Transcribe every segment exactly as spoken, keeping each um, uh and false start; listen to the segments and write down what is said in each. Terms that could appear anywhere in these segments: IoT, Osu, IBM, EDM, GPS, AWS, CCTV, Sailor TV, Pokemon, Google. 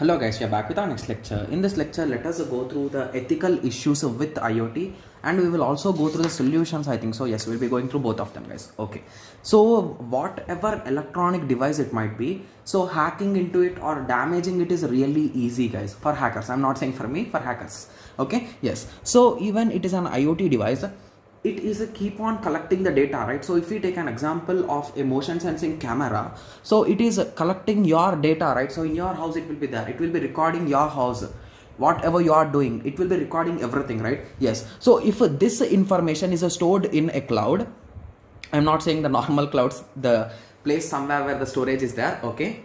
Hello guys, we are back with our next lecture. In this lecture, let us go through the ethical issues with IoT, and we will also go through the solutions, I think. So yes, we'll be going through both of them, guys. Okay, so whatever electronic device it might be, so hacking into it or damaging it is really easy, guys, for hackers. I'm not saying for me, for hackers. Okay, yes. So even it is an IoT device, it is a keep on collecting the data, right? So if we take an example of a motion sensing camera, so it is collecting your data, right? So in your house it will be there, it will be recording your house, whatever you are doing, it will be recording everything, right? Yes. So if this information is stored in a cloud, I'm not saying the normal clouds, the place somewhere where the storage is there, okay?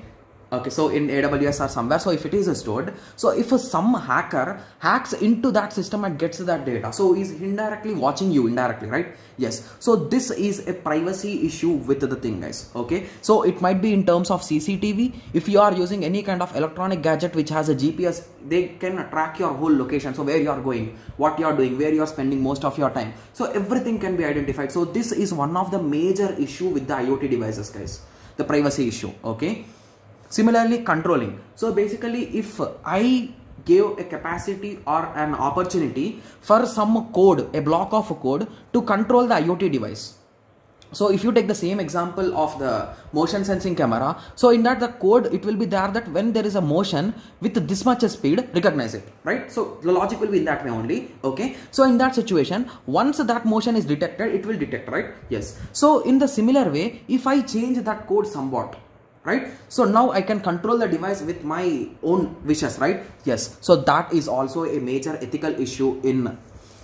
Okay, so in A W S or somewhere, so if it is stored, so if some hacker hacks into that system and gets that data, so he's indirectly watching you indirectly, right? Yes. So this is a privacy issue with the thing, guys. Okay, so it might be in terms of C C T V. If you are using any kind of electronic gadget which has a G P S, they can track your whole location, so where you are going, what you are doing, where you are spending most of your time. So everything can be identified. So this is one of the major issue with the IoT devices, guys, the privacy issue. Okay. Similarly, controlling. So basically, if I gave a capacity or an opportunity for some code, a block of code, to control the IoT device. So if you take the same example of the motion sensing camera, so in that the code, it will be there that when there is a motion with this much speed, recognize it, right? So the logic will be in that way only. Okay. So in that situation, once that motion is detected, it will detect, right? Yes. So in the similar way, if I change that code somewhat, right? So now I can control the device with my own wishes, right? Yes. So that is also a major ethical issue in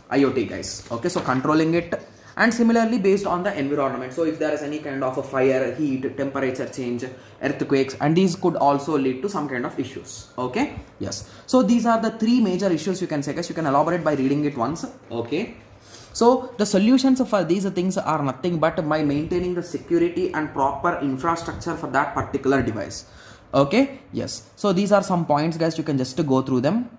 IoT, guys. Okay. So controlling it, and similarly based on the environment. So if there is any kind of a fire, heat, temperature change, earthquakes, and these could also lead to some kind of issues. Okay. Yes. So these are the three major issues you can say, guys. You can elaborate by reading it once. Okay. So the solutions for these things are nothing but by maintaining the security and proper infrastructure for that particular device. Okay. Yes. So these are some points, guys. You can just go through them.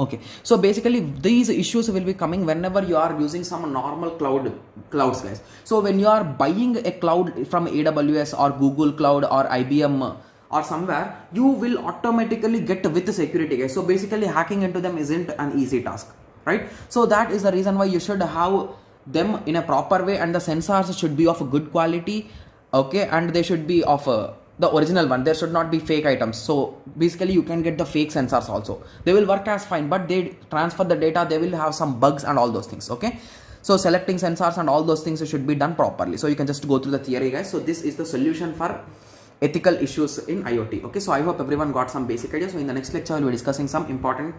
Okay. So basically these issues will be coming whenever you are using some normal cloud clouds, guys. So when you are buying a cloud from A W S or Google Cloud or I B M or somewhere, you will automatically get with the security, guys. So basically hacking into them isn't an easy task, right? So that is the reason why you should have them in a proper way, and the sensors should be of a good quality. Okay. And they should be of a, the original one. There should not be fake items. So basically you can get the fake sensors also. They will work as fine, but they transfer the data. They will have some bugs and all those things. Okay. So selecting sensors and all those things should be done properly. So you can just go through the theory, guys. So this is the solution for ethical issues in IoT. Okay. So I hope everyone got some basic ideas. So in the next lecture, we'll be discussing some important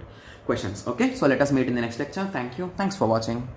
questions. Okay. So let us meet in the next lecture. Thank you. Thanks for watching.